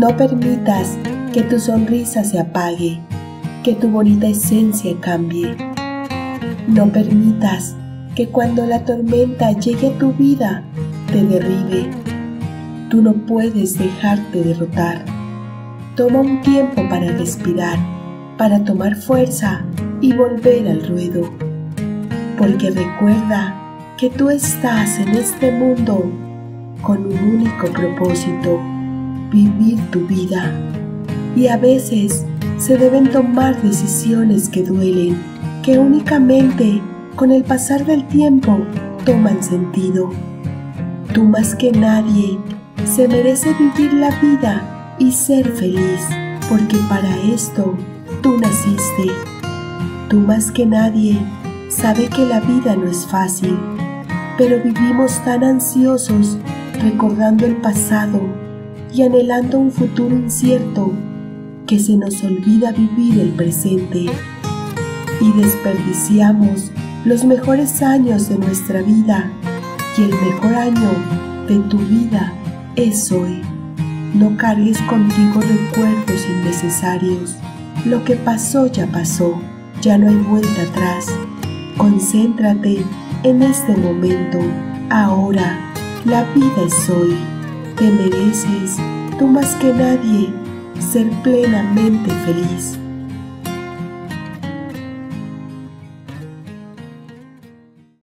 No permitas que tu sonrisa se apague, que tu bonita esencia cambie. No permitas que cuando la tormenta llegue a tu vida te derribe. Tú no puedes dejarte derrotar. Toma un tiempo para respirar, para tomar fuerza y volver al ruedo. Porque recuerda que tú estás en este mundo con un único propósito: vivir tu vida. Y a veces se deben tomar decisiones que duelen, que únicamente con el pasar del tiempo toman sentido. Tú más que nadie se merece vivir la vida y ser feliz, porque para esto tú naciste. Tú más que nadie sabe que la vida no es fácil, pero vivimos tan ansiosos recordando el pasado y anhelando un futuro incierto que se nos olvida vivir el presente y desperdiciamos los mejores años de nuestra vida, y el mejor año de tu vida es hoy. No cargues contigo recuerdos innecesarios. Lo que pasó, ya no hay vuelta atrás. Concéntrate en este momento, ahora. La vida es hoy. Te mereces, tú más que nadie, ser plenamente feliz.